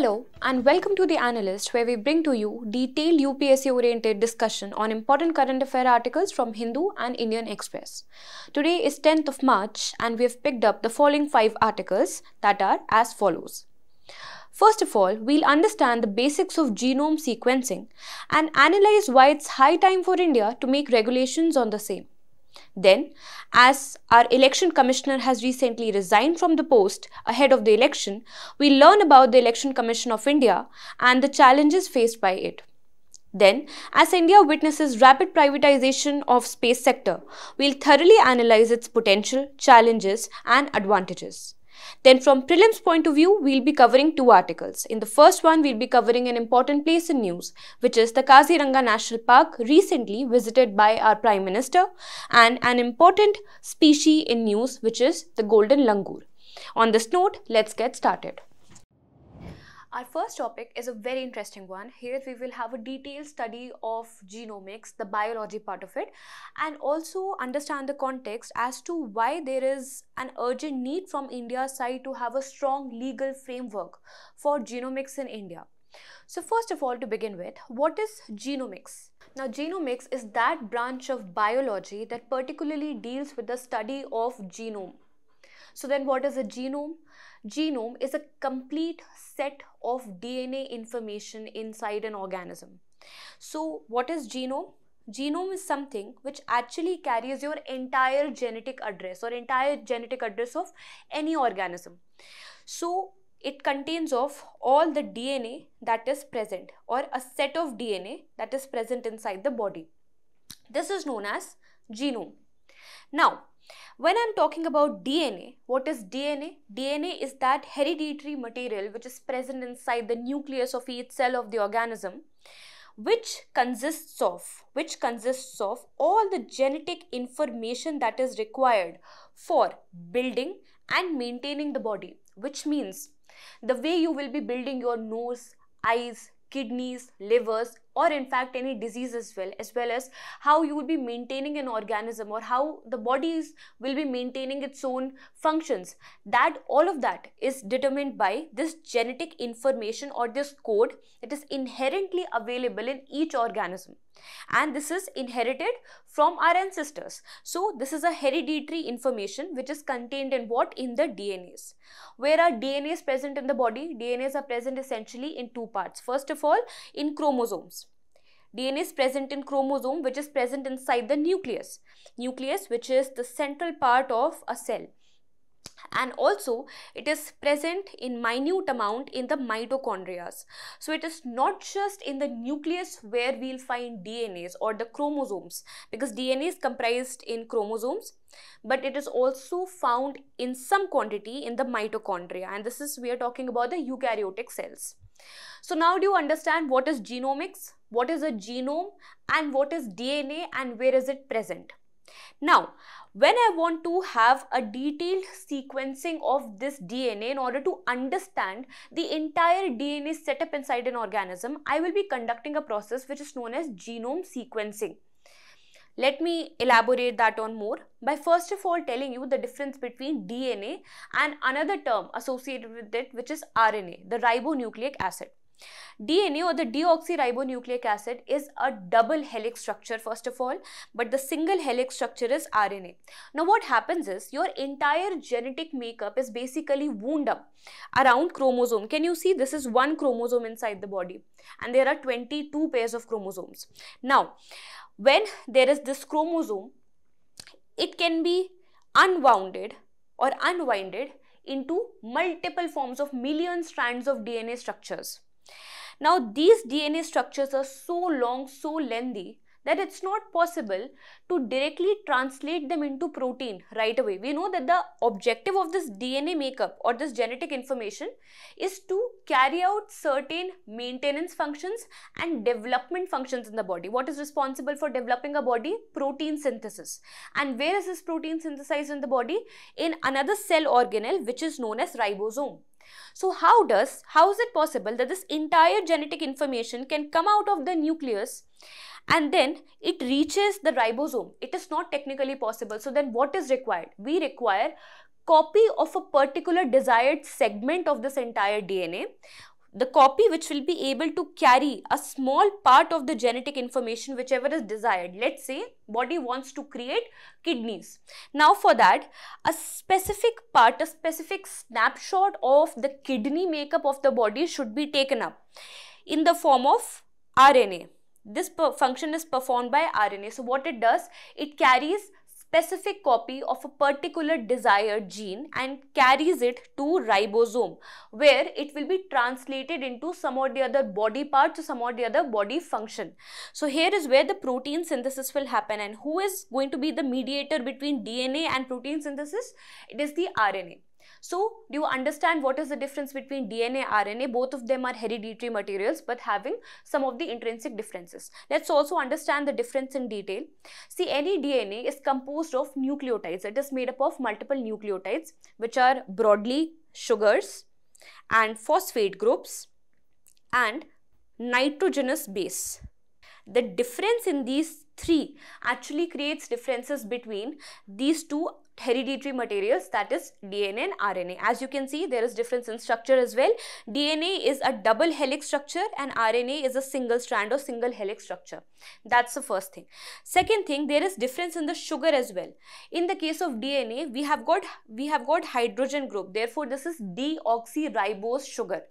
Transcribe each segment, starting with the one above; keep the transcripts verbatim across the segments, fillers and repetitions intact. Hello and welcome to The Analyst, where we bring to you detailed U P S C-oriented discussion on important current affair articles from Hindu and Indian Express. Today is tenth of March and we have picked up the following five articles that are as follows. First of all, we'll understand the basics of genome sequencing and analyze why it's high time for India to make regulations on the same. Then, as our election commissioner has recently resigned from the post ahead of the election, we learn about the Election Commission of India and the challenges faced by it. Then, as India witnesses rapid privatization of space sector, we'll thoroughly analyze its potential, challenges and advantages. Then from prelims point of view, we'll be covering two articles. In the first one, we'll be covering an important place in news, which is the Kaziranga National Park, recently visited by our Prime Minister, and an important species in news, which is the Golden Langur. On this note, let's get started. Our first topic is a very interesting one. Here we will have a detailed study of genomics, the biology part of it, and also understand the context as to why there is an urgent need from India's side to have a strong legal framework for genomics in India. So first of all, to begin with, what is genomics? Now, genomics is that branch of biology that particularly deals with the study of genome. So then what is a genome? Genome is a complete set of D N A information inside an organism. So what is genome? Genome is something which actually carries your entire genetic address or entire genetic address of any organism. So it contains of all the D N A that is present, or a set of D N A that is present inside the body. This is known as genome. Now, when I'm talking about D N A, what is D N A? D N A is that hereditary material which is present inside the nucleus of each cell of the organism, which consists of, which consists of all the genetic information that is required for building and maintaining the body, which means the way you will be building your nose, eyes, kidneys, livers, or in fact any disease as well, as well as how you will be maintaining an organism or how the bodies will be maintaining its own functions. That all of that is determined by this genetic information or this code that is inherently available in each organism. And this is inherited from our ancestors. So this is a hereditary information which is contained in what? In the D N As. Where are D N As present in the body? D N As are present essentially in two parts. First of all, in chromosomes. D N A is present in chromosome, which is present inside the nucleus. Nucleus, which is the central part of a cell. And also it is present in minute amount in the mitochondria. So it is not just in the nucleus where we'll find D N As or the chromosomes, because D N A is comprised in chromosomes, but it is also found in some quantity in the mitochondria, and this is we are talking about the eukaryotic cells. So now do you understand what is genomics, what is a genome, and what is D N A, and where is it present? Now, when I want to have a detailed sequencing of this D N A in order to understand the entire D N A setup inside an organism, I will be conducting a process which is known as genome sequencing. Let me elaborate that on more by first of all telling you the difference between D N A and another term associated with it, which is R N A, the ribonucleic acid. D N A or the deoxyribonucleic acid is a double helix structure first of all, but the single helix structure is R N A. Now what happens is your entire genetic makeup is basically wound up around chromosome. Can you see this is one chromosome inside the body and there are twenty-two pairs of chromosomes. Now when there is this chromosome, it can be unwounded or unwinded into multiple forms of million strands of D N A structures. Now these D N A structures are so long, so lengthy that it's not possible to directly translate them into protein right away. We know that the objective of this D N A makeup or this genetic information is to carry out certain maintenance functions and development functions in the body. What is responsible for developing a body? Protein synthesis. And where is this protein synthesized in the body? In another cell organelle which is known as ribosome. So how does, how is it possible that this entire genetic information can come out of the nucleus and then it reaches the ribosome? It is not technically possible. So then what is required? We require copy of a particular desired segment of this entire D N A, the copy which will be able to carry a small part of the genetic information whichever is desired. Let's say body wants to create kidneys. Now for that, a specific part, a specific snapshot of the kidney makeup of the body should be taken up in the form of R N A. This function is performed by R N A. So what it does, it carries specific copy of a particular desired gene and carries it to ribosome, where it will be translated into some or the other body part to some or the other body function. So here is where the protein synthesis will happen, and who is going to be the mediator between D N A and protein synthesis? It is the R N A. So do you understand what is the difference between D N A and R N A? Both of them are hereditary materials but having some of the intrinsic differences. Let's also understand the difference in detail. See, any D N A is composed of nucleotides. It is made up of multiple nucleotides which are broadly sugars and phosphate groups and nitrogenous base. The difference in these three actually creates differences between these two hereditary materials, that is D N A and R N A. As you can see, there is difference in structure as well. D N A is a double helix structure and R N A is a single strand or single helix structure. That's the first thing. Second thing, there is difference in the sugar as well. In the case of D N A, we have got, we have got hydrogen group. Therefore, this is deoxyribose sugar.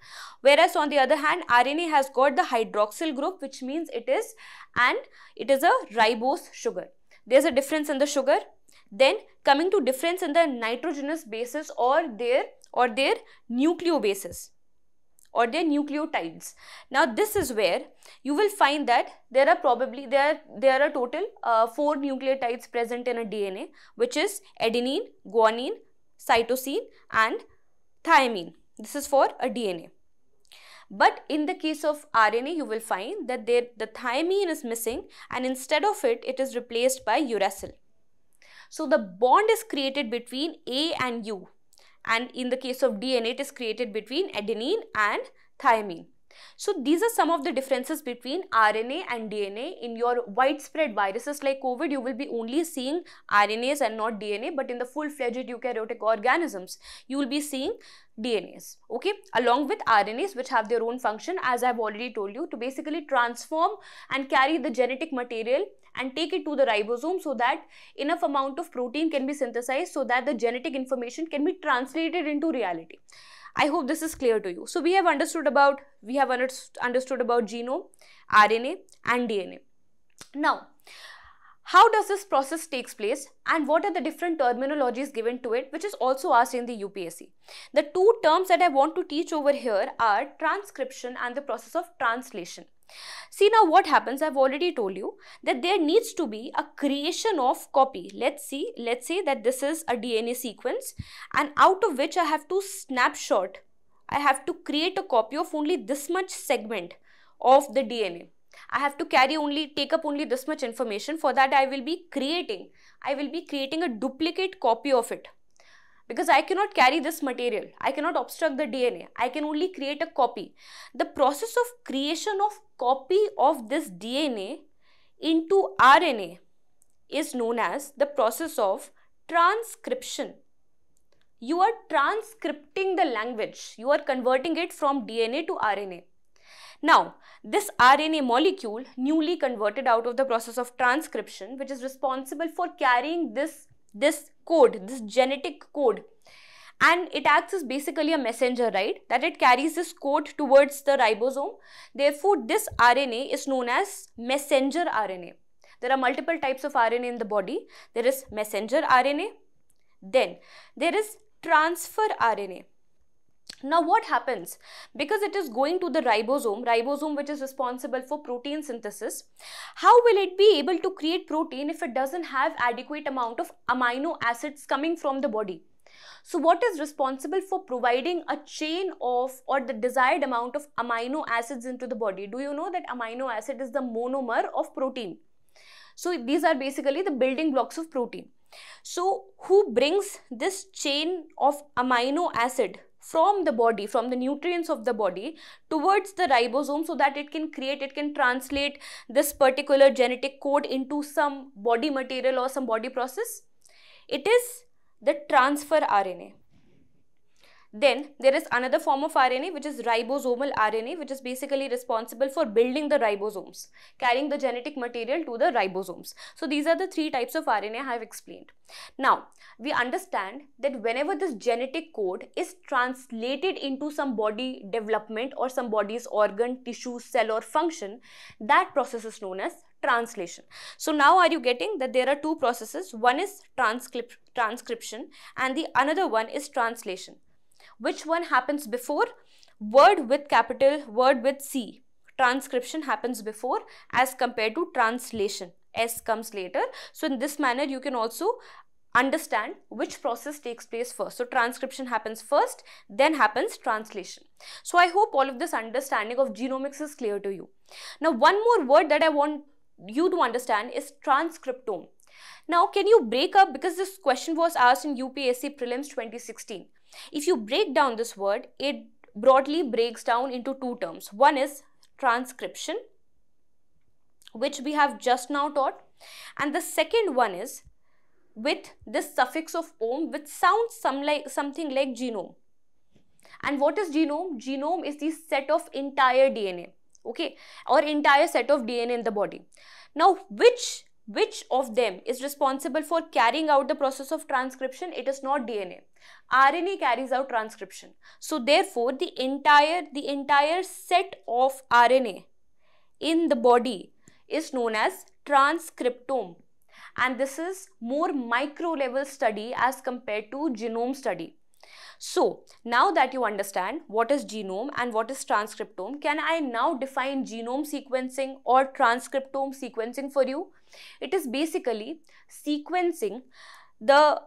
Whereas on the other hand, R N A has got the hydroxyl group, which means it is, and it is a ribose sugar. There's a difference in the sugar. Then coming to difference in the nitrogenous bases or their or their nucleobases or their nucleotides. Now this is where you will find that there are probably there there are total uh, four nucleotides present in a D N A, which is adenine, guanine, cytosine and thymine. This is for a D N A. But in the case of R N A, you will find that there the thymine is missing, and instead of it, it is replaced by uracil. So the bond is created between A and U, and in the case of D N A, it is created between adenine and thymine. So these are some of the differences between R N A and D N A. In your widespread viruses like COVID, you will be only seeing R N As and not D N A, but in the full-fledged eukaryotic organisms, you will be seeing D N As, okay, along with R N As, which have their own function, as I've already told you, to basically transform and carry the genetic material and take it to the ribosome so that enough amount of protein can be synthesized so that the genetic information can be translated into reality. I hope this is clear to you. So we have understood about, we have understood about genome, R N A and D N A. Now, how does this process takes place and what are the different terminologies given to it, which is also asked in the U P S C. The two terms that I want to teach over here are transcription and the process of translation. See, now what happens, I've already told you that there needs to be a creation of copy. Let's see, let's say that this is a D N A sequence, and out of which I have to snapshot, I have to create a copy of only this much segment of the D N A. I have to carry only, take up only this much information. For that I will be creating, I will be creating a duplicate copy of it. Because I cannot carry this material, I cannot obstruct the D N A, I can only create a copy. The process of creation of copy of this D N A into R N A is known as the process of transcription. You are transcripting the language, you are converting it from D N A to R N A. Now, this R N A molecule newly converted out of the process of transcription, which is responsible for carrying this this code, this genetic code, and it acts as basically a messenger, right, that it carries this code towards the ribosome. Therefore, this R N A is known as messenger R N A. There are multiple types of R N A in the body. There is messenger R N A, then there is transfer R N A. Now what happens, because it is going to the ribosome, ribosome which is responsible for protein synthesis, how will it be able to create protein if it doesn't have adequate amount of amino acids coming from the body? So what is responsible for providing a chain of or the desired amount of amino acids into the body? Do you know that amino acid is the monomer of protein? So these are basically the building blocks of protein. So who brings this chain of amino acid from the body, from the nutrients of the body towards the ribosome so that it can create, it can translate this particular genetic code into some body material or some body process? It is the transfer R N A. Then there is another form of R N A, which is ribosomal R N A, which is basically responsible for building the ribosomes, carrying the genetic material to the ribosomes. So these are the three types of R N A I have explained. Now we understand that whenever this genetic code is translated into some body development or some body's organ, tissue, cell or function, that process is known as translation. So now are you getting that there are two processes? One is transcrip transcription and the another one is translation. Which one happens before? Word with capital, word with C. Transcription happens before as compared to translation. S comes later. So in this manner you can also understand which process takes place first. So transcription happens first, then happens translation. So I hope all of this understanding of genomics is clear to you. Now one more word that I want you to understand is transcriptome. Now can you break up, because this question was asked in U P S C prelims twenty sixteen. If you break down this word, it broadly breaks down into two terms. One is transcription, which we have just now taught, and the second one is with this suffix of ome, which sounds some like, something like genome. And what is genome? Genome is the set of entire D N A, okay, or entire set of D N A in the body. Now which Which of them is responsible for carrying out the process of transcription? It is not D N A. R N A carries out transcription. So therefore, the entire, the entire set of R N A in the body is known as transcriptome. And this is more micro level study as compared to genome study. So now that you understand what is genome and what is transcriptome, can I now define genome sequencing or transcriptome sequencing for you? It is basically sequencing the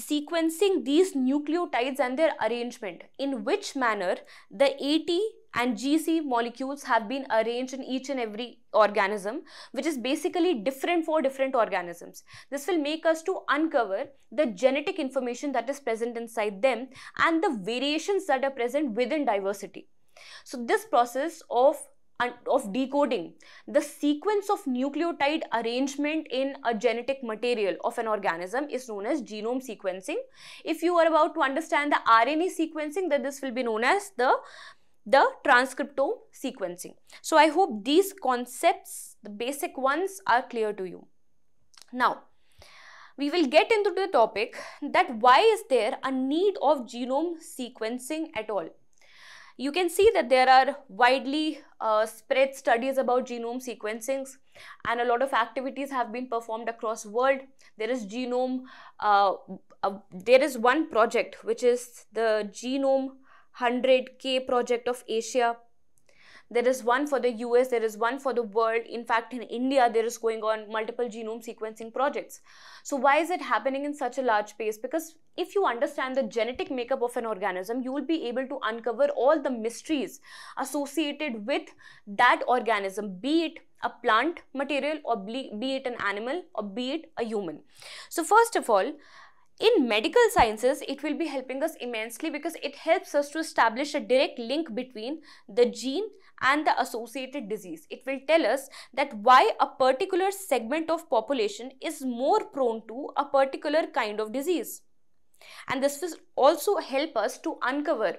sequencing these nucleotides and their arrangement, in which manner the A T and G C molecules have been arranged in each and every organism, which is basically different for different organisms. This will make us to uncover the genetic information that is present inside them and the variations that are present within diversity. So this process of And of decoding the sequence of nucleotide arrangement in a genetic material of an organism is known as genome sequencing. If you are about to understand the R N A sequencing, then this will be known as the, the transcriptome sequencing. So I hope these concepts, the basic ones, are clear to you. Now, we will get into the topic that why is there a need of genome sequencing at all? You can see that there are widely uh, spread studies about genome sequencing, and a lot of activities have been performed across the world. There is genome, uh, uh, there is one project which is the Genome one hundred K project of Asia. There is one for the U S, there is one for the world. In fact, in India, there is going on multiple genome sequencing projects. So why is it happening in such a large pace? Because if you understand the genetic makeup of an organism, you will be able to uncover all the mysteries associated with that organism, be it a plant material or be it an animal or be it a human. So first of all, in medical sciences, it will be helping us immensely because it helps us to establish a direct link between the gene and the associated disease. It will tell us that why a particular segment of population is more prone to a particular kind of disease. And this will also help us to uncover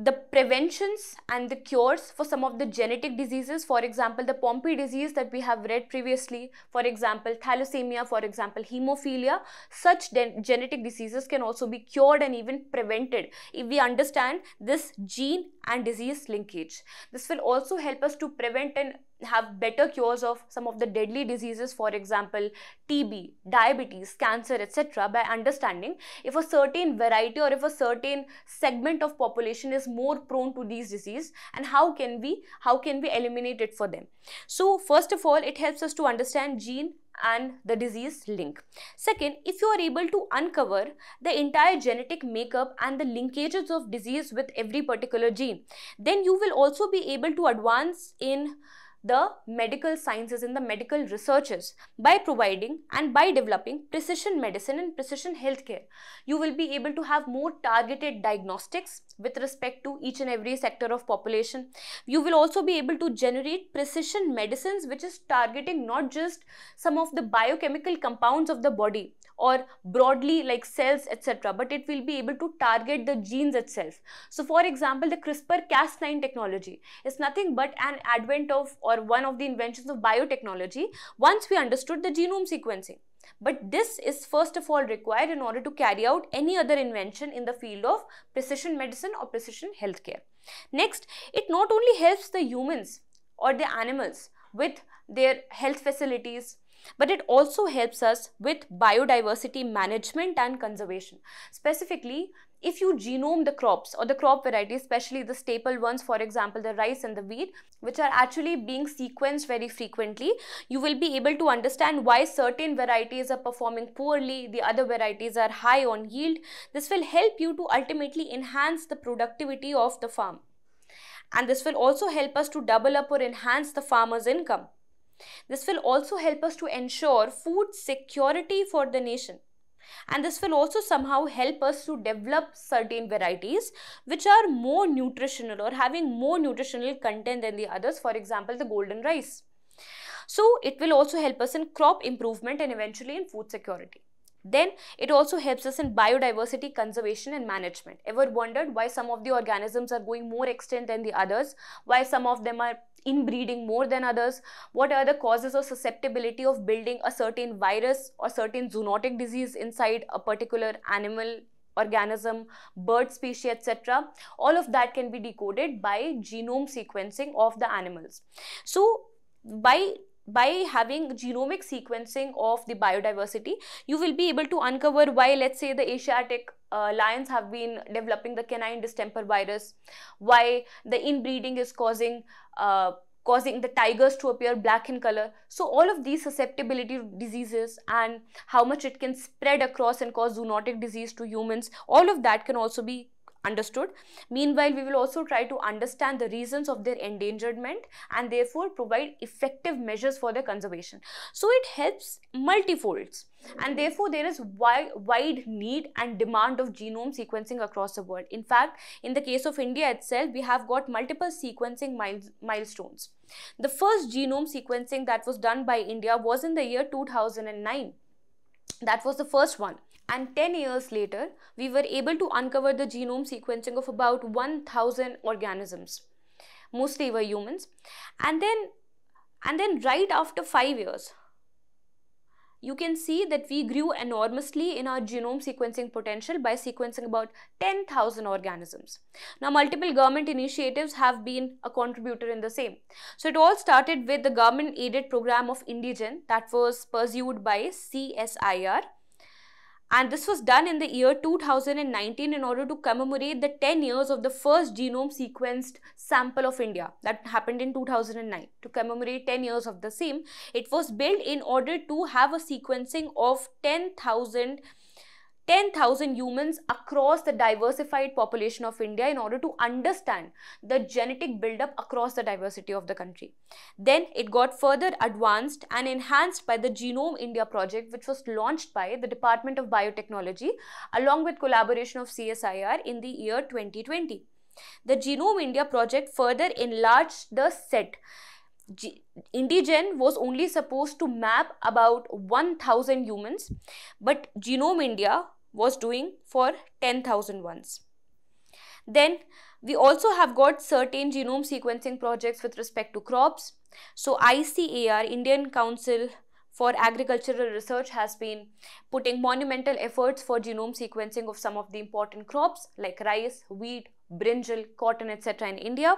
the preventions and the cures for some of the genetic diseases, for example, the Pompe disease that we have read previously, for example, thalassemia, for example, hemophilia. Such genetic diseases can also be cured and even prevented if we understand this gene and disease linkage. This will also help us to prevent and have better cures of some of the deadly diseases, for example, T B, diabetes, cancer, et cetera, by understanding if a certain variety or if a certain segment of population is more prone to these diseases and how can we how can we eliminate it for them. So first of all, it helps us to understand gene and the disease link. Second, if you are able to uncover the entire genetic makeup and the linkages of disease with every particular gene, then you will also be able to advance in the medical sciences, in the medical researches, by providing and by developing precision medicine and precision healthcare. You will be able to have more targeted diagnostics with respect to each and every sector of population. You will also be able to generate precision medicines which is targeting not just some of the biochemical compounds of the body or broadly like cells, et cetera, but it will be able to target the genes itself. So for example, the CRISPR Cas nine technology is nothing but an advent of or one of the inventions of biotechnology once we understood the genome sequencing. But this is first of all required in order to carry out any other invention in the field of precision medicine or precision healthcare. Next, it not only helps the humans or the animals with their health facilities, but it also helps us with biodiversity management and conservation. Specifically, if you genome the crops or the crop varieties, especially the staple ones, for example, the rice and the wheat, which are actually being sequenced very frequently, you will be able to understand why certain varieties are performing poorly, the other varieties are high on yield. This will help you to ultimately enhance the productivity of the farm. And this will also help us to double up or enhance the farmer's income. This will also help us to ensure food security for the nation. And this will also somehow help us to develop certain varieties which are more nutritional or having more nutritional content than the others, for example, the golden rice. So it will also help us in crop improvement and eventually in food security. Then it also helps us in biodiversity conservation and management. Ever wondered why some of the organisms are going more extinct than the others? Why some of them are inbreeding more than others? What are the causes of susceptibility of building a certain virus or certain zoonotic disease inside a particular animal, organism, bird species, et cetera? All of that can be decoded by genome sequencing of the animals. So by By having genomic sequencing of the biodiversity, you will be able to uncover why, let's say, the Asiatic uh, lions have been developing the canine distemper virus, why the inbreeding is causing uh, causing the tigers to appear black in color. So all of these susceptibility diseases and how much it can spread across and cause zoonotic disease to humans, all of that can also be understood. Meanwhile, we will also try to understand the reasons of their endangerment and therefore provide effective measures for their conservation. So it helps multifolds, and therefore there is wide need and demand of genome sequencing across the world. In fact, in the case of India itself, we have got multiple sequencing milestones. The first genome sequencing that was done by India was in the year two thousand nine. That was the first one. And ten years later, we were able to uncover the genome sequencing of about one thousand organisms, mostly were humans. And then, and then right after five years, you can see that we grew enormously in our genome sequencing potential by sequencing about ten thousand organisms. Now, multiple government initiatives have been a contributor in the same. So it all started with the government-aided program of Indigen that was pursued by C S I R. And this was done in the year two thousand nineteen in order to commemorate the ten years of the first genome sequenced sample of India that happened in two thousand nine. To commemorate ten years of the same, it was built in order to have a sequencing of ten thousand humans across the diversified population of India in order to understand the genetic buildup across the diversity of the country. Then it got further advanced and enhanced by the Genome India project, which was launched by the Department of Biotechnology along with collaboration of C S I R in the year twenty twenty. The Genome India project further enlarged the set. G Indigen was only supposed to map about one thousand humans, but Genome India was doing for ten thousand ones. Then we also have got certain genome sequencing projects with respect to crops. So I C A R, Indian Council for Agricultural Research, has been putting monumental efforts for genome sequencing of some of the important crops like rice, wheat, brinjal, cotton, et cetera in India.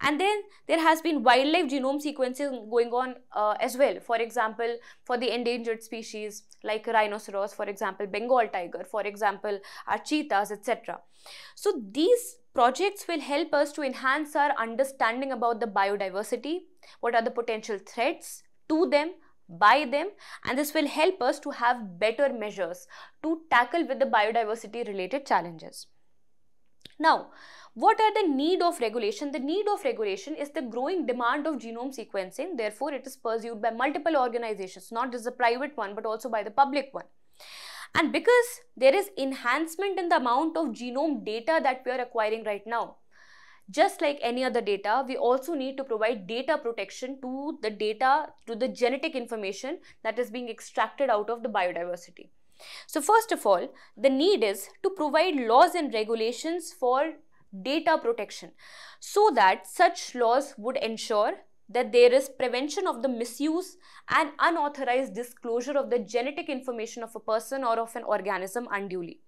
And then there has been wildlife genome sequencing going on uh, as well. For example, for the endangered species like rhinoceros, for example, Bengal tiger, for example, our cheetahs, et cetera. So these projects will help us to enhance our understanding about the biodiversity, what are the potential threats to them, by them, and this will help us to have better measures to tackle with the biodiversity related challenges. Now, what are the need of regulation? The need of regulation is the growing demand of genome sequencing. Therefore, it is pursued by multiple organizations, not just the private one, but also by the public one. And because there is enhancement in the amount of genome data that we are acquiring right now, just like any other data, we also need to provide data protection to the data, to the genetic information that is being extracted out of the biodiversity. So first of all, the need is to provide laws and regulations for data protection so that such laws would ensure that there is prevention of the misuse and unauthorized disclosure of the genetic information of a person or of an organism unduly.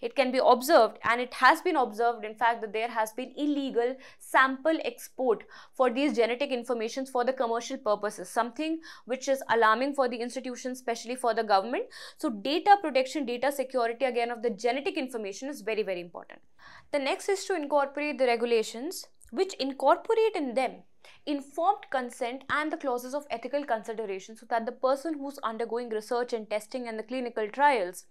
It can be observed, and it has been observed in fact, that there has been illegal sample export for these genetic informations for the commercial purposes, something which is alarming for the institutions, especially for the government. So data protection, data security again of the genetic information is very, very important. The next is to incorporate the regulations which incorporate in them informed consent and the clauses of ethical consideration, so that the person who's undergoing research and testing and the clinical trials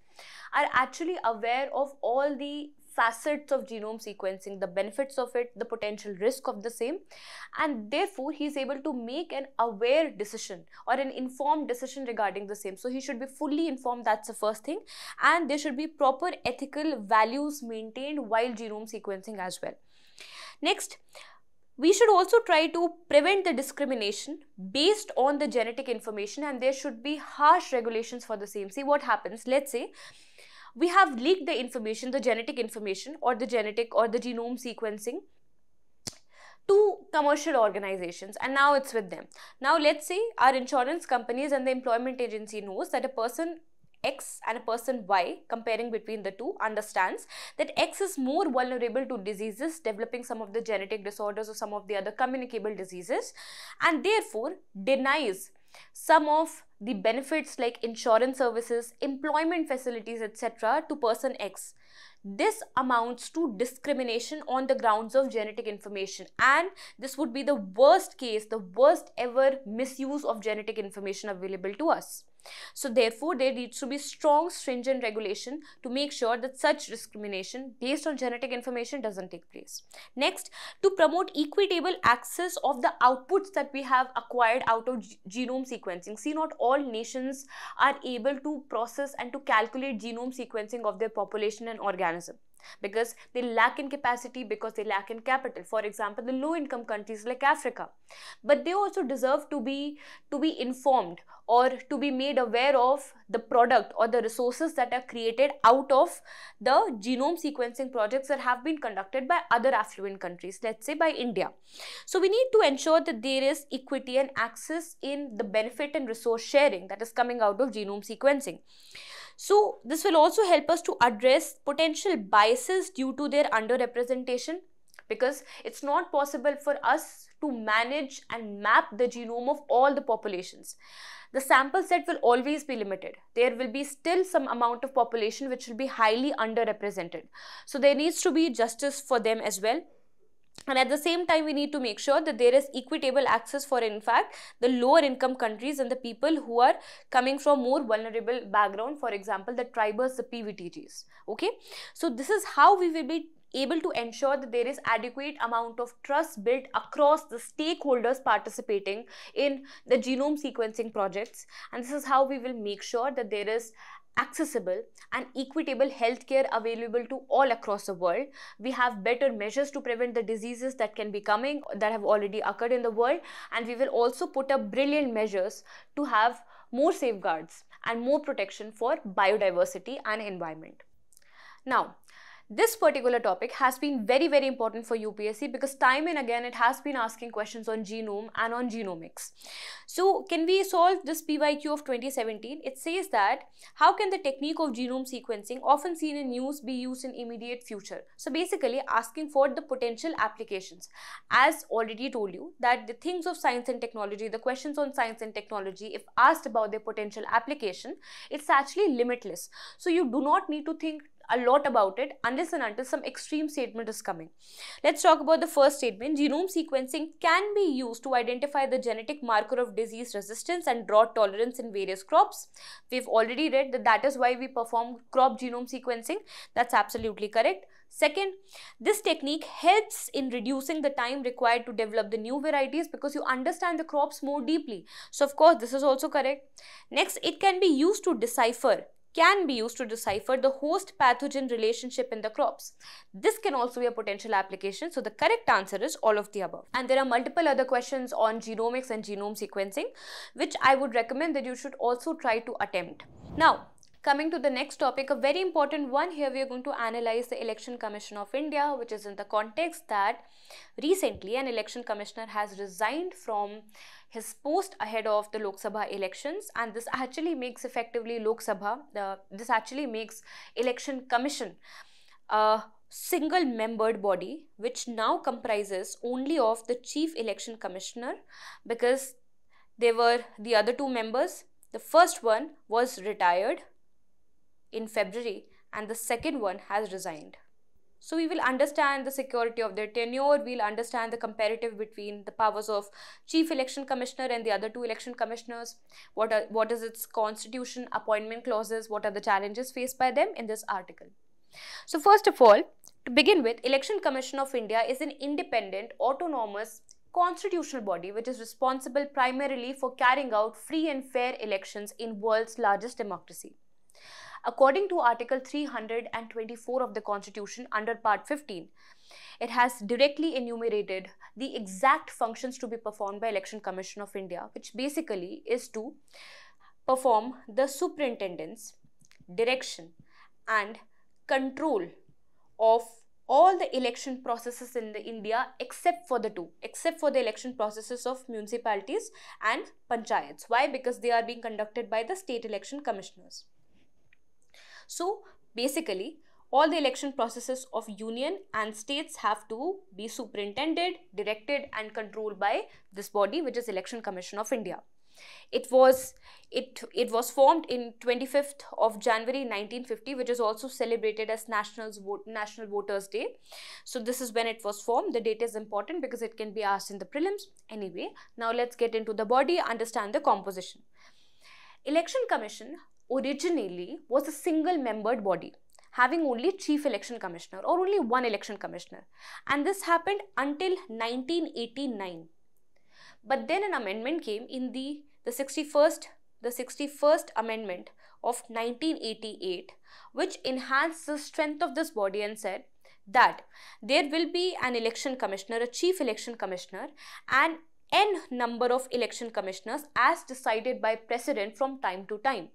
are actually aware of all the facets of genome sequencing, the benefits of it, the potential risk of the same, and therefore he is able to make an aware decision or an informed decision regarding the same. So he should be fully informed, that's the first thing, and there should be proper ethical values maintained while genome sequencing as well. Next, we should also try to prevent the discrimination based on the genetic information, and there should be harsh regulations for the same. See what happens. Let's say we have leaked the information, the genetic information or the genetic or the genome sequencing to commercial organizations, and now it's with them. Now let's say our insurance companies and the employment agency knows that a person X and a person Y, comparing between the two, understands that X is more vulnerable to diseases, developing some of the genetic disorders or some of the other communicable diseases, and therefore denies some of the benefits like insurance services, employment facilities, et cetera to person X. This amounts to discrimination on the grounds of genetic information, and this would be the worst case, the worst ever misuse of genetic information available to us. So therefore, there needs to be strong, stringent regulation to make sure that such discrimination based on genetic information doesn't take place. Next, to promote equitable access of the outputs that we have acquired out of genome sequencing. See, not all nations are able to process and to calculate genome sequencing of their population and organism, because they lack in capacity, because they lack in capital. For example, the low-income countries like Africa. But they also deserve to be, to be informed or to be made aware of the product or the resources that are created out of the genome sequencing projects that have been conducted by other affluent countries, let's say by India. So we need to ensure that there is equity and access in the benefit and resource sharing that is coming out of genome sequencing. So this will also help us to address potential biases due to their underrepresentation, because it's not possible for us to manage and map the genome of all the populations. The sample set will always be limited. There will be still some amount of population which will be highly underrepresented. So there needs to be justice for them as well. And at the same time, we need to make sure that there is equitable access for, in fact, the lower income countries and the people who are coming from more vulnerable background, for example, the tribers, the P V T Gs. Okay, so this is how we will be able to ensure that there is adequate amount of trust built across the stakeholders participating in the genome sequencing projects. And this is how we will make sure that there is accessible and equitable healthcare available to all across the world. We have better measures to prevent the diseases that can be coming, that have already occurred in the world, and we will also put up brilliant measures to have more safeguards and more protection for biodiversity and environment. Now, this particular topic has been very, very important for U P S C, because time and again it has been asking questions on genome and on genomics. So can we solve this P Y Q of twenty seventeen? It says that how can the technique of genome sequencing often seen in news be used in immediate future? So basically asking for the potential applications. As already told you that the things of science and technology, the questions on science and technology, if asked about their potential application, it's actually limitless. So you do not need to think a lot about it unless and until some extreme statement is coming. Let's talk about the first statement. Genome sequencing can be used to identify the genetic marker of disease resistance and drought tolerance in various crops. We've already read that that is why we perform crop genome sequencing. That's absolutely correct. Second, this technique helps in reducing the time required to develop the new varieties, because you understand the crops more deeply. So of course, this is also correct. Next, it can be used to decipher can be used to decipher the host pathogen relationship in the crops. This can also be a potential application. So the correct answer is all of the above. And there are multiple other questions on genomics and genome sequencing, which I would recommend that you should also try to attempt. Now, Coming to the next topic, a very important one. Here we are going to analyze the Election Commission of India, which is in the context that recently an election commissioner has resigned from his post ahead of the Lok Sabha elections, and this actually makes effectively Lok Sabha, the, this actually makes Election Commission a single-membered body, which now comprises only of the Chief Election Commissioner, because they were the other two members. The first one was retired in February and the second one has resigned. So we will understand the security of their tenure, we will understand the comparative between the powers of Chief Election Commissioner and the other two election commissioners, what, are, what is its constitution, appointment clauses, what are the challenges faced by them in this article. So first of all, to begin with, Election Commission of India is an independent, autonomous, constitutional body which is responsible primarily for carrying out free and fair elections in world's largest democracy. According to Article three hundred twenty-four of the Constitution under Part fifteen, it has directly enumerated the exact functions to be performed by Election Commission of India, which basically is to perform the superintendence, direction and control of all the election processes in the India except for the two, except for the election processes of municipalities and panchayats. Why? Because they are being conducted by the state election commissioners. So basically, all the election processes of union and states have to be superintended, directed and controlled by this body, which is Election Commission of India. It was, it, it was formed in twenty-fifth of January nineteen fifty, which is also celebrated as Nationals Vote, National Voters Day. So this is when it was formed. The date is important because it can be asked in the prelims. Anyway, now let's get into the body, understand the composition. Election Commission originally was a single-membered body, having only Chief Election Commissioner or only one election commissioner. And this happened until nineteen eighty-nine. But then an amendment came in the, the, sixty-first, the sixty-first amendment of nineteen eighty-eight, which enhanced the strength of this body and said that there will be an election commissioner, a Chief Election Commissioner and n number of election commissioners as decided by precedent from time to time.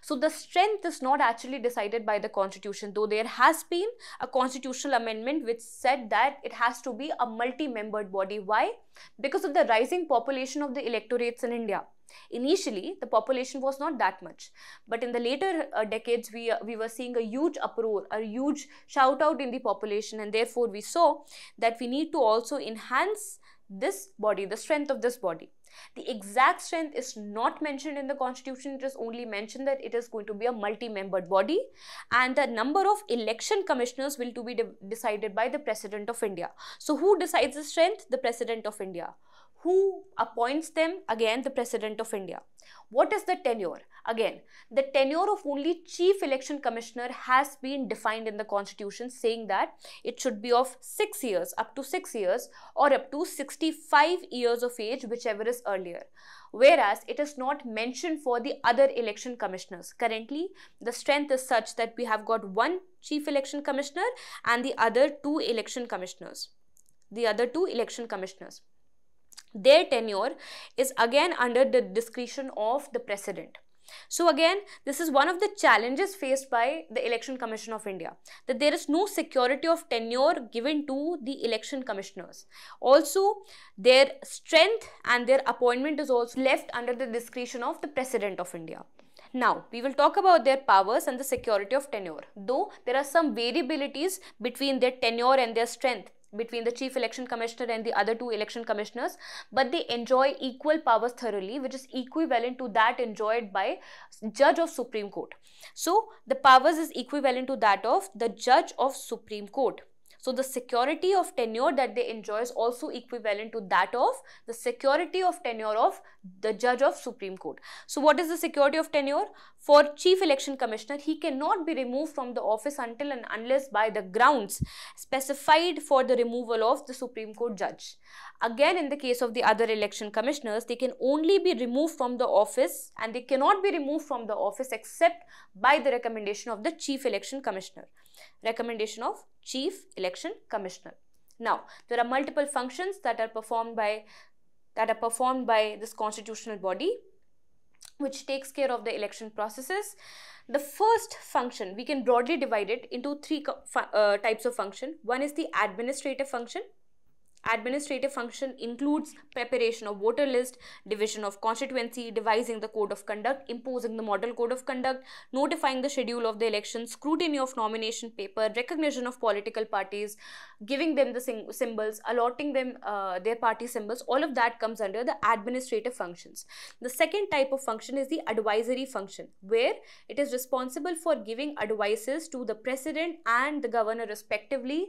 So the strength is not actually decided by the constitution, though there has been a constitutional amendment which said that it has to be a multi-membered body. Why? Because of the rising population of the electorates in India. Initially, the population was not that much, but in the later uh, decades, we, uh, we were seeing a huge uproar, a huge shout out in the population, and therefore we saw that we need to also enhance this body, the strength of this body. The exact strength is not mentioned in the constitution. It is only mentioned that it is going to be a multi-membered body and the number of election commissioners will to be de decided by the President of India. So who decides the strength? The President of India. Who appoints them? Again, the President of India. What is the tenure? Again, the tenure of only Chief Election Commissioner has been defined in the constitution, saying that it should be of six years, up to six years or up to sixty-five years of age, whichever is earlier. Whereas it is not mentioned for the other election commissioners. Currently, the strength is such that we have got one Chief Election Commissioner and the other two election commissioners. The other two election commissioners. Their tenure is again under the discretion of the President. So again, this is one of the challenges faced by the Election Commission of India, that there is no security of tenure given to the election commissioners. Also, their strength and their appointment is also left under the discretion of the President of India. Now, we will talk about their powers and the security of tenure, though there are some variabilities between their tenure and their strength, between the Chief Election Commissioner and the other two election commissioners, but they enjoy equal powers thoroughly, which is equivalent to that enjoyed by Judge of Supreme Court. So the powers is equivalent to that of the Judge of Supreme Court. So the security of tenure that they enjoy is also equivalent to that of the security of tenure of the Judge of Supreme Court. So what is the security of tenure? For Chief Election Commissioner, he cannot be removed from the office until and unless by the grounds specified for the removal of the Supreme Court judge. Again, in the case of the other election commissioners, they can only be removed from the office and they cannot be removed from the office except by the recommendation of the Chief Election Commissioner. Recommendation of Chief Election Commissioner. Now, there are multiple functions that are performed by that are performed by this constitutional body. which takes care of the election processes. The first function, we can broadly divide it into three uh, types of function. One is the administrative function. Administrative function includes preparation of voter list, division of constituency, devising the code of conduct, imposing the model code of conduct, notifying the schedule of the election, scrutiny of nomination paper, recognition of political parties, giving them the symbols, allotting them uh, their party symbols. All of that comes under the administrative functions. The second type of function is the advisory function, where it is responsible for giving advices to the president and the governor respectively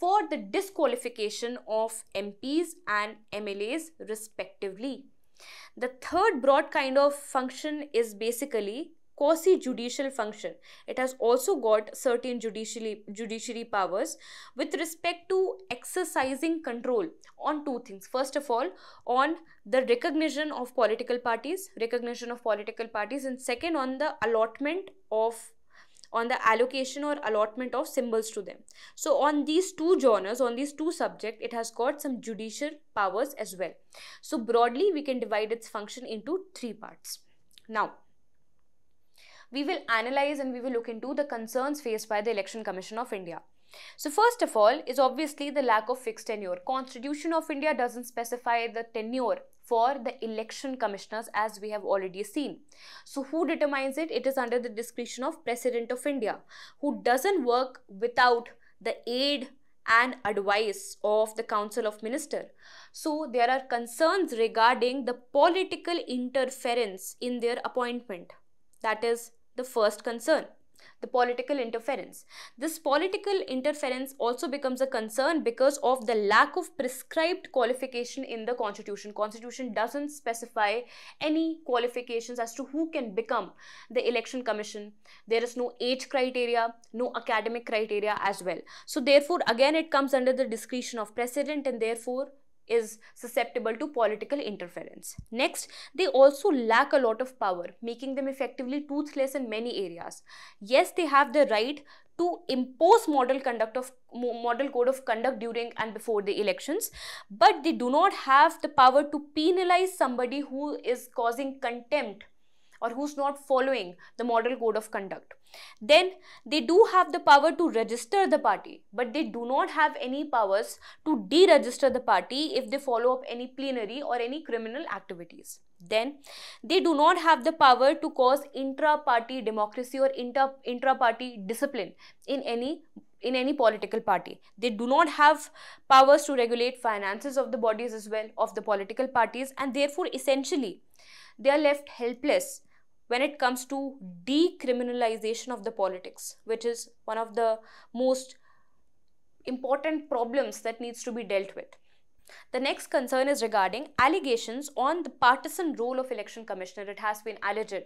for the disqualification of M Ps and M L As respectively. The third broad kind of function is basically quasi-judicial function. It has also got certain judiciary, judiciary powers with respect to exercising control on two things. First of all, on the recognition of political parties, recognition of political parties, and second on the allotment of on the allocation or allotment of symbols to them. So on these two genres, on these two subjects, it has got some judicial powers as well. So broadly, we can divide its function into three parts. Now, we will analyze and we will look into the concerns faced by the Election Commission of India. So first of all is obviously the lack of fixed tenure. Constitution of India doesn't specify the tenure for the election commissioners, as we have already seen. So who determines it? It is under the discretion of President of India, who doesn't work without the aid and advice of the Council of Ministers. So there are concerns regarding the political interference in their appointment. That is the first concern. The political interference. This political interference also becomes a concern because of the lack of prescribed qualification in the Constitution. Constitution doesn't specify any qualifications as to who can become the Election Commission. There is no age criteria, no academic criteria as well. So therefore, again, it comes under the discretion of President and therefore is susceptible to political interference. Next, they also lack a lot of power, making them effectively toothless in many areas. Yes, they have the right to impose model conduct of model code of conduct during and before the elections, but they do not have the power to penalize somebody who is causing contempt or who's not following the model code of conduct. Then they do have the power to register the party, but they do not have any powers to deregister the party if they follow up any plenary or any criminal activities. Then they do not have the power to cause intra-party democracy or intra intra-party discipline in any in any political party. They do not have powers to regulate finances of the bodies as well of the political parties, and therefore essentially they are left helpless when it comes to decriminalization of the politics, which is one of the most important problems that needs to be dealt with. The next concern is regarding allegations on the partisan role of election commissioner. It has been alleged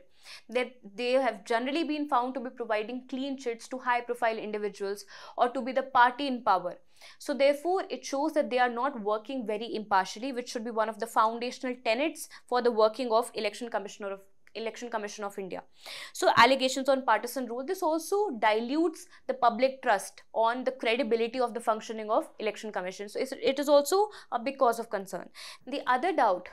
that they have generally been found to be providing clean chits to high profile individuals or to be the party in power. So therefore, it shows that they are not working very impartially, which should be one of the foundational tenets for the working of Election Commissioner of Election Commission of India. So allegations on partisan rule, this also dilutes the public trust on the credibility of the functioning of Election Commission. So it is also a big cause of concern. The other doubt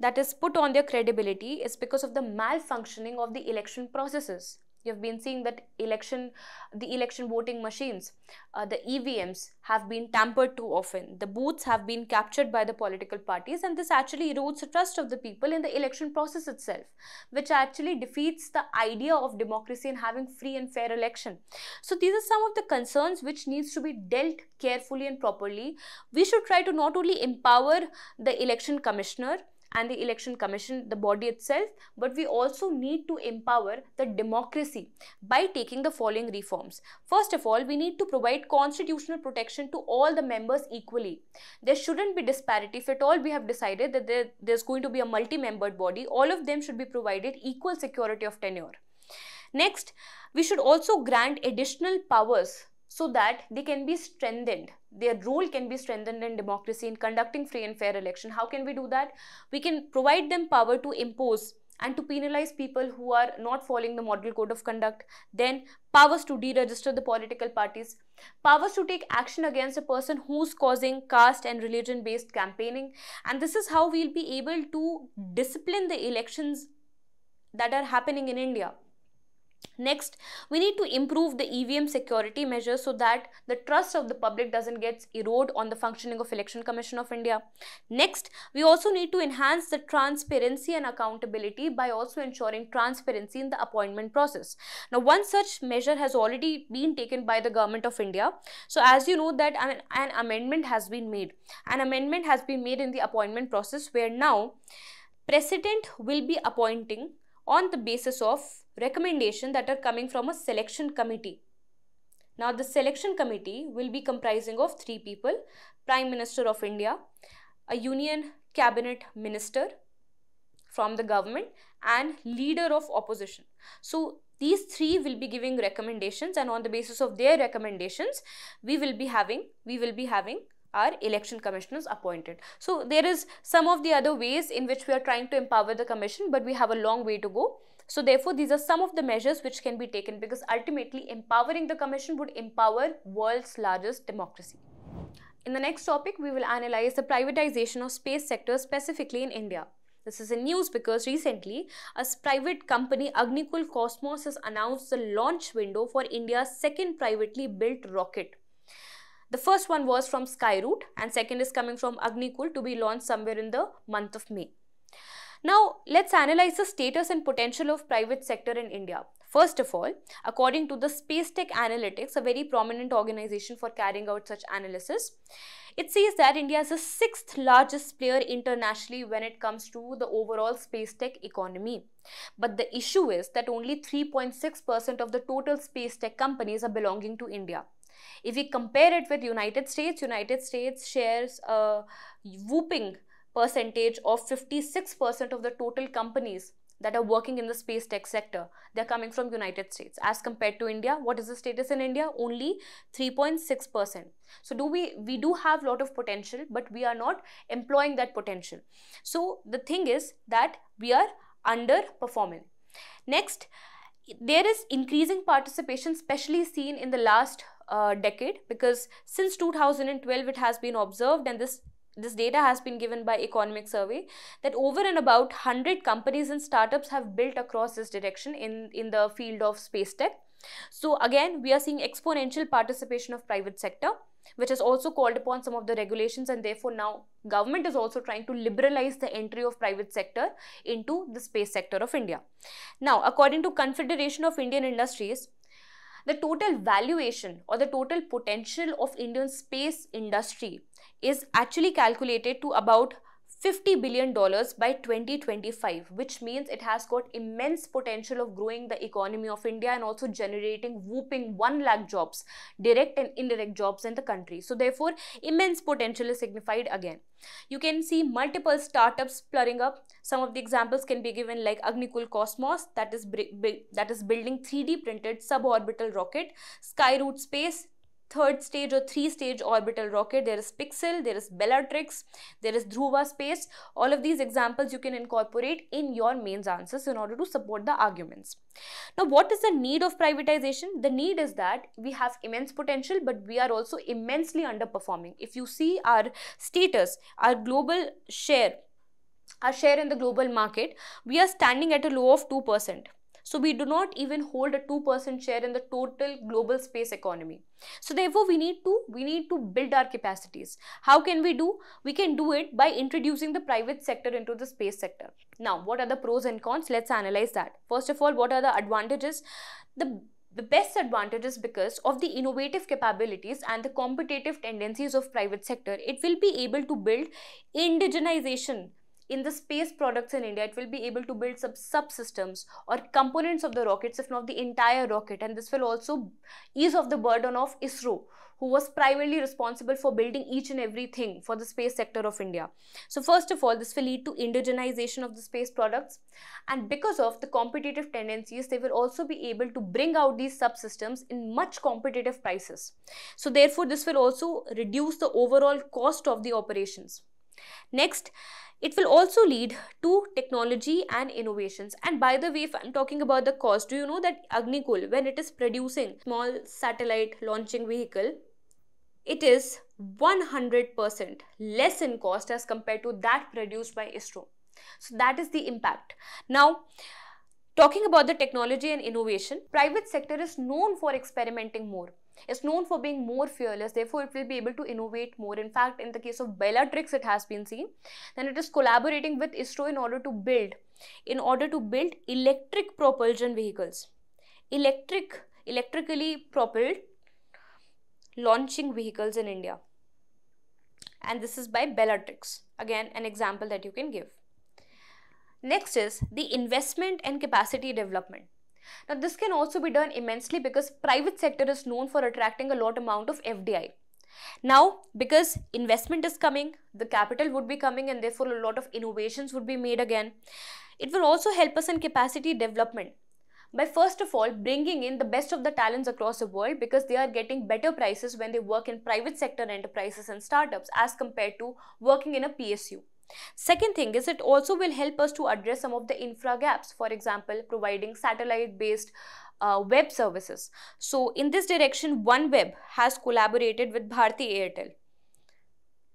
that is put on their credibility is because of the malfunctioning of the election processes. You have been seeing that election, the election voting machines, uh, the E V Ms have been tampered too often. The booths have been captured by the political parties, and this actually erodes the trust of the people in the election process itself, which actually defeats the idea of democracy and having free and fair election. So these are some of the concerns which needs to be dealt carefully and properly. We should try to not only empower the election commissioner and the election commission, the body itself, but we also need to empower the democracy by taking the following reforms. First of all, we need to provide constitutional protection to all the members equally. There shouldn't be disparity. If at all we have decided that there, there's going to be a multi-membered body, all of them should be provided equal security of tenure. Next, we should also grant additional powers so that they can be strengthened. Their role can be strengthened in democracy in conducting free and fair election. How can we do that? We can provide them power to impose and to penalize people who are not following the model code of conduct. Then powers to deregister the political parties, powers to take action against a person who's causing caste and religion-based campaigning. And this is how we'll be able to discipline the elections that are happening in India. Next, we need to improve the E V M security measures so that the trust of the public doesn't get eroded on the functioning of Election Commission of India. Next, we also need to enhance the transparency and accountability by also ensuring transparency in the appointment process. Now, one such measure has already been taken by the government of India. So, as you know that an, an amendment has been made. An amendment has been made in the appointment process where now president will be appointing on the basis of recommendations that are coming from a selection committee. Now, the selection committee will be comprising of three people: Prime Minister of India, a Union Cabinet Minister from the government, and Leader of Opposition. So, these three will be giving recommendations, and on the basis of their recommendations, we will be having, we will be having our election commissioners appointed. So there is some of the other ways in which we are trying to empower the commission, but we have a long way to go. So therefore, these are some of the measures which can be taken, because ultimately empowering the commission would empower world's largest democracy. In the next topic, we will analyze the privatization of space sector specifically in India. This is in news because recently a private company, Agnikul Cosmos, has announced the launch window for India's second privately built rocket. The first one was from Skyroot and second is coming from Agnikul, to be launched somewhere in the month of May. Now, let's analyze the status and potential of private sector in India. First of all, according to the Space Tech Analytics, a very prominent organization for carrying out such analysis, it says that India is the sixth largest player internationally when it comes to the overall space tech economy. But the issue is that only three point six percent of the total space tech companies are belonging to India. If we compare it with United States, United States shares a whopping percentage of fifty-six percent of the total companies that are working in the space tech sector. They're coming from United States. As compared to India, what is the status in India? Only three point six percent. So do we, we do have a lot of potential, but we are not employing that potential. So the thing is that we are underperforming. Next, there is increasing participation, especially seen in the last Uh, decade, because since two thousand twelve it has been observed, and this this data has been given by Economic Survey, that over and about one hundred companies and startups have built across this direction in in the field of space tech. So again, we are seeing exponential participation of private sector, which is also called upon some of the regulations, and therefore now government is also trying to liberalize the entry of private sector into the space sector of India. Now, according to Confederation of Indian Industries, the total valuation or the total potential of Indian space industry is actually calculated to about fifty billion dollars by twenty twenty-five, which means it has got immense potential of growing the economy of India and also generating whopping one lakh jobs, direct and indirect jobs in the country. So therefore, immense potential is signified again. You can see multiple startups spluttering up. Some of the examples can be given like Agnikul Cosmos, that is, that is building three D printed suborbital rocket, Skyroot Space, third stage or three stage orbital rocket, there is Pixxel, there is Bellatrix, there is Dhruva Space. All of these examples you can incorporate in your mains answers in order to support the arguments. Now, what is the need of privatization? The need is that we have immense potential, but we are also immensely underperforming. If you see our status, our global share, our share in the global market, we are standing at a low of two percent. So we do not even hold a two percent share in the total global space economy. So therefore, we need to we need to build our capacities. How can we do? We can do it by introducing the private sector into the space sector. Now, what are the pros and cons? Let's analyze that. First of all, what are the advantages? The, the best advantage is because of the innovative capabilities and the competitive tendencies of private sector, it will be able to build indigenization in the space products in India. It will be able to build some subsystems or components of the rockets, if not the entire rocket. And this will also ease off the burden of ISRO, who was primarily responsible for building each and everything for the space sector of India. So first of all, this will lead to indigenization of the space products. And because of the competitive tendencies, they will also be able to bring out these subsystems in much competitive prices. So therefore, this will also reduce the overall cost of the operations. Next, it will also lead to technology and innovations. And by the way, if I'm talking about the cost, do you know that Agnikul, when it is producing small satellite launching vehicle, it is one hundred percent less in cost as compared to that produced by ISRO. So that is the impact. Now, Talking about the technology and innovation, private sector is known for experimenting more. It's known for being more fearless, therefore it will be able to innovate more. In fact, in the case of Bellatrix, it has been seen. Then it is collaborating with ISRO in order to build, in order to build electric propulsion vehicles. Electric, electrically propelled launching vehicles in India. And this is by Bellatrix. Again, an example that you can give. Next is the investment and capacity development. Now, this can also be done immensely because private sector is known for attracting a lot amount of F D I. Now, because investment is coming, the capital would be coming and therefore a lot of innovations would be made again. It will also help us in capacity development by first of all bringing in the best of the talents across the world, because they are getting better prices when they work in private sector enterprises and startups as compared to working in a P S U. Second thing is it also will help us to address some of the infra gaps, for example, providing satellite-based uh, web services. So in this direction, OneWeb has collaborated with Bharati Airtel.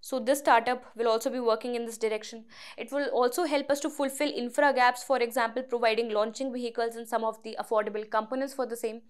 So this startup will also be working in this direction. It will also help us to fulfill infra gaps, for example, providing launching vehicles and some of the affordable components for the same.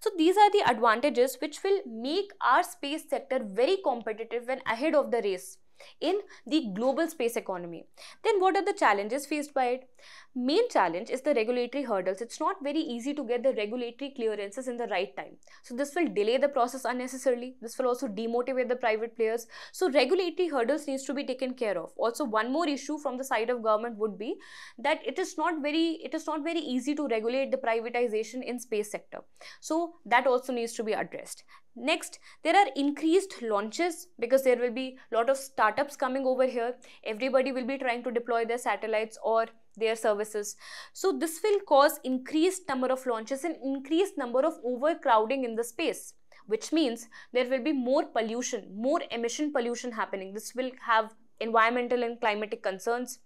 So these are the advantages which will make our space sector very competitive and ahead of the race in the global space economy. Then what are the challenges faced by it? Main challenge is the regulatory hurdles. It's not very easy to get the regulatory clearances in the right time. So this will delay the process unnecessarily. This will also demotivate the private players. So regulatory hurdles needs to be taken care of. Also, one more issue from the side of government would be that it is not very, it is not very easy to regulate the privatization in space sector. So that also needs to be addressed. Next, there are increased launches because there will be a lot of startups coming over here. Everybody will be trying to deploy their satellites or their services. So this will cause increased number of launches and increased number of overcrowding in the space, which means there will be more pollution, more emission pollution happening. This will have environmental and climatic concerns.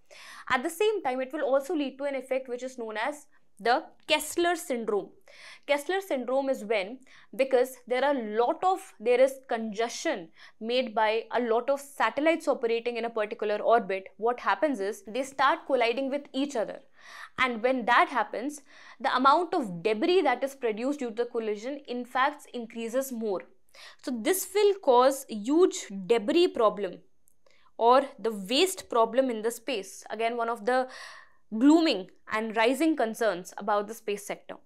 At the same time, it will also lead to an effect which is known as the Kessler syndrome. Kessler syndrome is when, because there are a lot of, there is congestion made by a lot of satellites operating in a particular orbit. What happens is they start colliding with each other. And when that happens, the amount of debris that is produced due to the collision in fact increases more. So this will cause huge debris problem or the waste problem in the space. Again, one of the glooming and rising concerns about the space sector.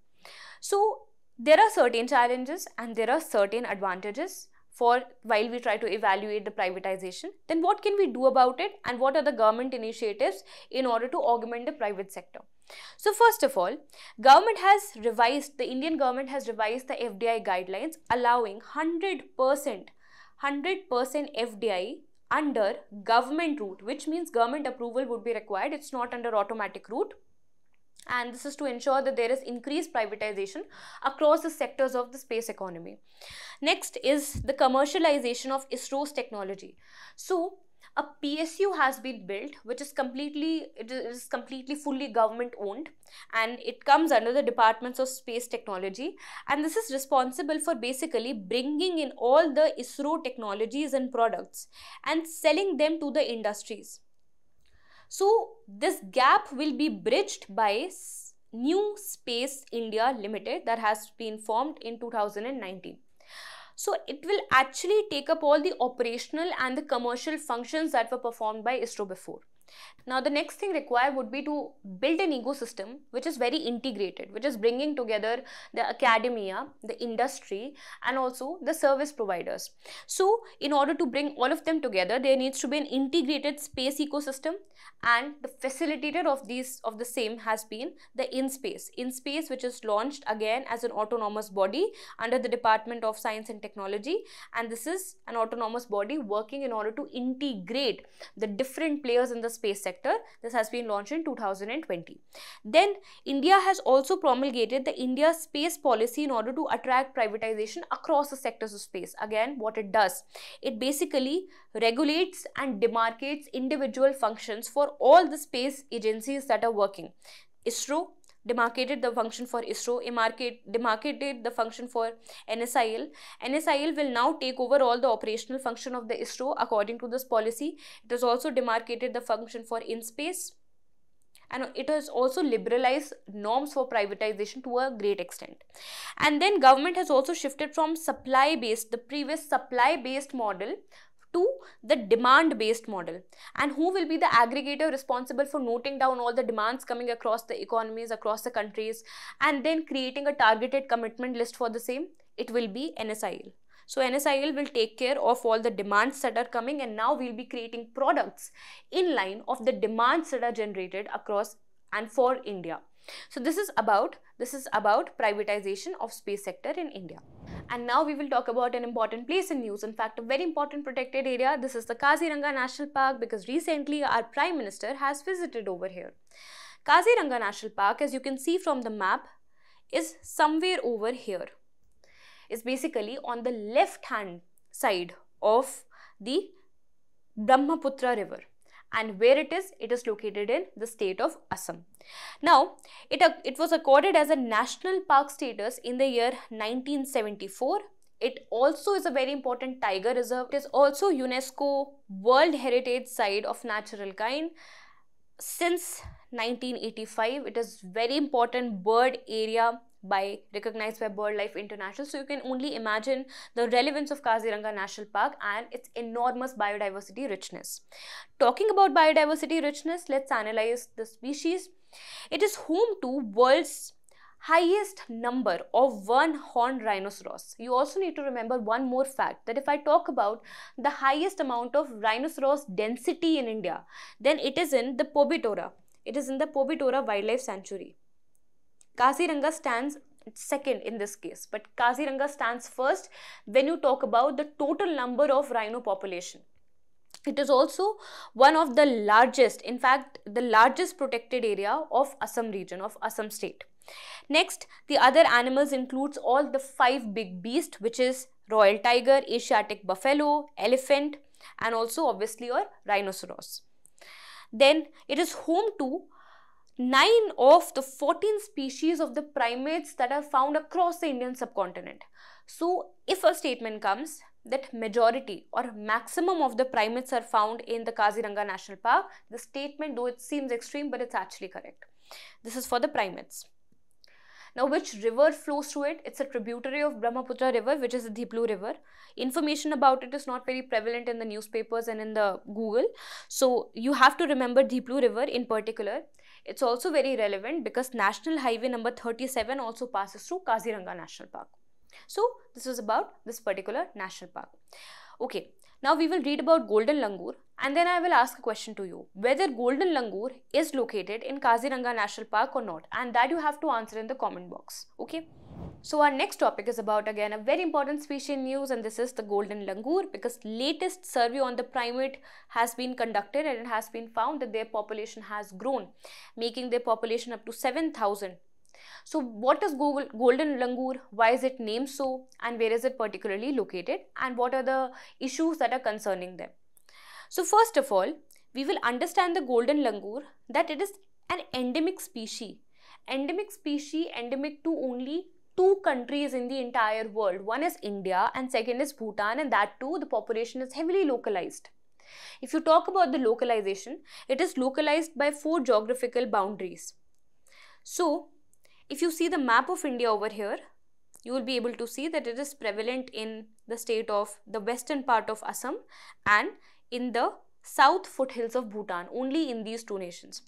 So there are certain challenges and there are certain advantages for while we try to evaluate the privatization. Then what can we do about it and what are the government initiatives in order to augment the private sector? So first of all, government has revised, the Indian government has revised the F D I guidelines, allowing one hundred percent, one hundred percent F D I under government route, which means government approval would be required. It's not under automatic route. And this is to ensure that there is increased privatization across the sectors of the space economy. Next is the commercialization of ISRO's technology. So a P S U has been built, which is completely, it is completely fully government owned, and it comes under the departments of space technology. And this is responsible for basically bringing in all the ISRO technologies and products and selling them to the industries. So this gap will be bridged by New Space India Limited that has been formed in two thousand nineteen. So it will actually take up all the operational and the commercial functions that were performed by ISRO before. Now the next thing required would be to build an ecosystem which is very integrated, which is bringing together the academia, the industry and also the service providers. So in order to bring all of them together, there needs to be an integrated space ecosystem, and the facilitator of these of the same has been the InSpace. InSpace, which is launched again as an autonomous body under the Department of Science and Technology, and this is an autonomous body working in order to integrate the different players in the space sector. This has been launched in two thousand twenty. Then India has also promulgated the India Space Policy in order to attract privatization across the sectors of space. Again, what it does, it basically regulates and demarcates individual functions for all the space agencies that are working. ISRO demarcated the function for ISRO, demarcated the function for N S I L. N S I L will now take over all the operational function of the ISRO according to this policy. It has also demarcated the function for InSpace. and it has also liberalized norms for privatization to a great extent. And then government has also shifted from supply based, the previous supply based model, to the demand based model. And who will be the aggregator responsible for noting down all the demands coming across the economies, across the countries, and then creating a targeted commitment list for the same? It will be N S I L. So N S I L will take care of all the demands that are coming, and now we'll be creating products in line of the demands that are generated across and for India. So this is about, this is about privatization of space sector in India. And now we will talk about an important place in news, in fact a very important protected area. This is the Kaziranga National Park, because recently our Prime Minister has visited over here. Kaziranga National Park, as you can see from the map, is somewhere over here. It's basically on the left hand side of the Brahmaputra River. And where it is, it is located in the state of Assam. Now, it, it was accorded as a national park status in the year nineteen seventy-four. It also is a very important tiger reserve. It is also UNESCO World Heritage Site of Natural Kind. Since nineteen eighty-five, it is very important bird area by recognized by BirdLife International. So you can only imagine the relevance of Kaziranga National Park and its enormous biodiversity richness. Talking about biodiversity richness, let's analyze the species. It is home to world's highest number of one-horned rhinoceros. You also need to remember one more fact, that if I talk about the highest amount of rhinoceros density in India, then it is in the Pobitora. It is in the Pobitora Wildlife Sanctuary. Kaziranga stands second in this case, but Kaziranga stands first when you talk about the total number of rhino population. It is also one of the largest, in fact, the largest protected area of Assam region, of Assam state. Next, the other animals includes all the five big beasts, which is royal tiger, Asiatic buffalo, elephant, and also obviously your rhinoceros. Then it is home to nine of the fourteen species of the primates that are found across the Indian subcontinent. So if a statement comes that majority or maximum of the primates are found in the Kaziranga National Park, the statement, though it seems extreme, but it's actually correct. This is for the primates. Now, which river flows through it? It's a tributary of Brahmaputra River, which is the Deep Blue River. Information about it is not very prevalent in the newspapers and in the Google. So you have to remember Deep Blue River in particular. It's also very relevant because National Highway number thirty-seven also passes through Kaziranga National Park. So this is about this particular national park. Okay, now we will read about Golden Langur, and then I will ask a question to you, whether Golden Langur is located in Kaziranga National Park or not, and that you have to answer in the comment box. Okay. So our next topic is about again a very important species in news, and this is the Golden Langur, because latest survey on the primate has been conducted and it has been found that their population has grown, making their population up to seven thousand. So what is Golden Langur, why is it named so, and where is it particularly located, and what are the issues that are concerning them? So first of all, we will understand the Golden Langur, that it is an endemic species. Endemic species, endemic to only two countries in the entire world. One is India and second is Bhutan, and that too the population is heavily localized. If you talk about the localization, it is localized by four geographical boundaries. So if you see the map of India over here, you will be able to see that it is prevalent in the state of the western part of Assam and in the south foothills of Bhutan, only in these two nations.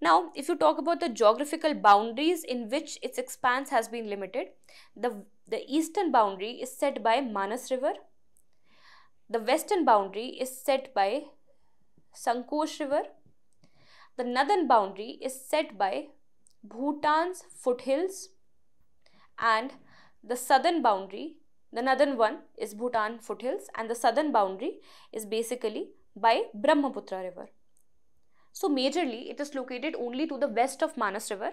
Now, if you talk about the geographical boundaries in which its expanse has been limited, the, the eastern boundary is set by Manas River, the western boundary is set by Sankosh River, the northern boundary is set by Bhutan's foothills, and the southern boundary, the northern one is Bhutan foothills, and the southern boundary is basically by Brahmaputra River. So majorly it is located only to the west of Manas River,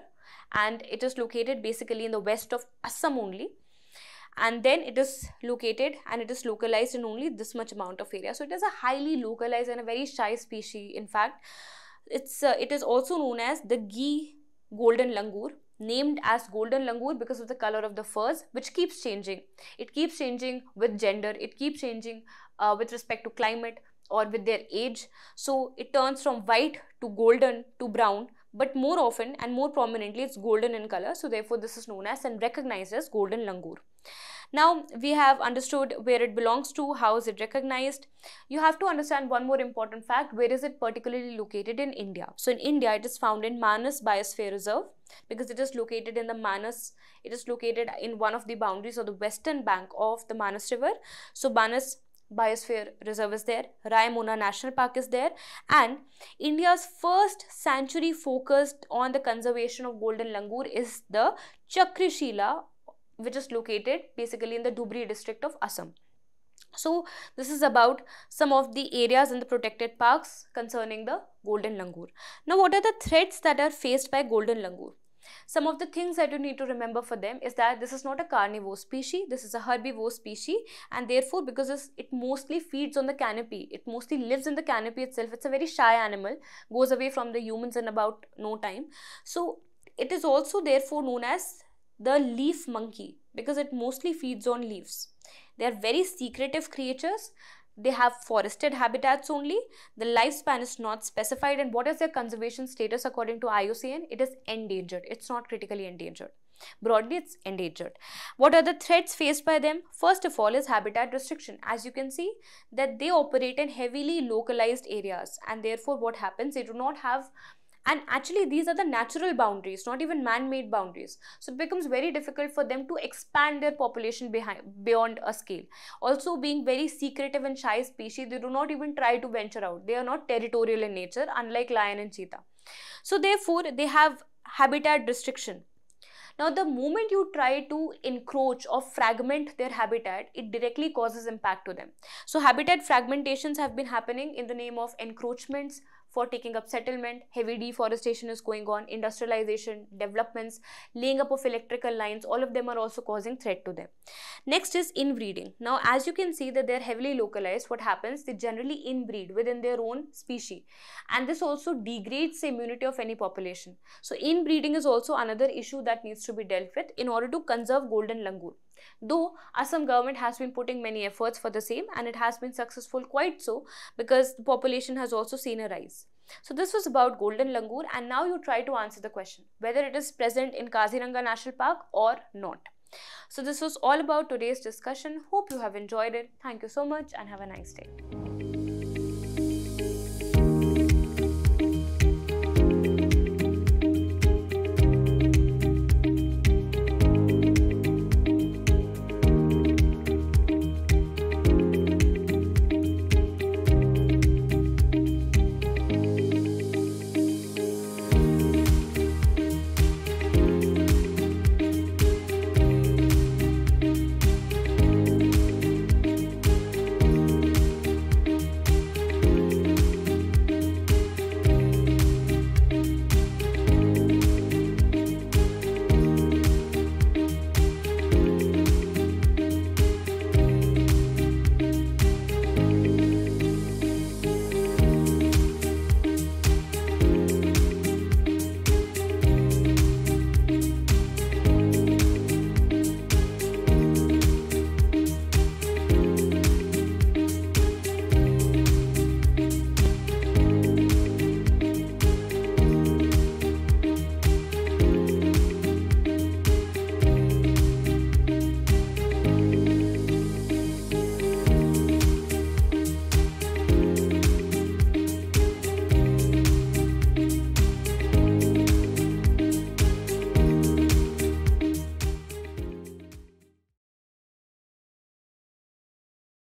and it is located basically in the west of Assam only, and then it is located and it is localized in only this much amount of area. So it is a highly localized and a very shy species. In fact, it's uh, it is also known as the Ghee Golden Langur, named as Golden Langur because of the color of the furs, which keeps changing. It keeps changing with gender, it keeps changing uh, with respect to climate or with their age. So it turns from white to golden to brown, but more often and more prominently it's golden in color, so therefore this is known as and recognized as golden langur. Now we have understood where it belongs to, how is it recognized. You have to understand one more important fact, where is it particularly located in India. So in India it is found in Manas Biosphere Reserve because it is located in the Manas, it is located in one of the boundaries of the western bank of the Manas River. So Manas Biosphere Reserve is there, Raimuna National Park is there, and India's first sanctuary focused on the conservation of golden langur is the Chakrishila, which is located basically in the Dhubri district of Assam. So this is about some of the areas in the protected parks concerning the golden langur. Now what are the threats that are faced by golden langur? Some of the things that you need to remember for them is that this is not a carnivore species, this is a herbivore species, and therefore because it mostly feeds on the canopy, it mostly lives in the canopy itself, it's a very shy animal, goes away from the humans in about no time. So it is also therefore known as the leaf monkey because it mostly feeds on leaves. They are very secretive creatures. They have forested habitats only. The lifespan is not specified, and what is their conservation status according to I U C N? It is endangered. It's not critically endangered. Broadly, it's endangered. What are the threats faced by them? First of all is habitat restriction. As you can see that they operate in heavily localized areas, and therefore what happens? They do not have, and actually these are the natural boundaries, not even man-made boundaries. So it becomes very difficult for them to expand their population behind, beyond a scale. Also being very secretive and shy species, they do not even try to venture out. They are not territorial in nature, unlike lion and cheetah. So therefore they have habitat restriction. Now the moment you try to encroach or fragment their habitat, it directly causes impact to them. So habitat fragmentations have been happening in the name of encroachments, for taking up settlement, heavy deforestation is going on, industrialization, developments, laying up of electrical lines, all of them are also causing threat to them. Next is inbreeding. Now as you can see that they are heavily localized, what happens? They generally inbreed within their own species, and this also degrades the immunity of any population. So inbreeding is also another issue that needs to be dealt with in order to conserve golden langur. Though Assam government has been putting many efforts for the same, and it has been successful quite so because the population has also seen a rise. So this was about golden langur, and now you try to answer the question whether it is present in Kaziranga National Park or not. So this was all about today's discussion. Hope you have enjoyed it. Thank you so much and have a nice day.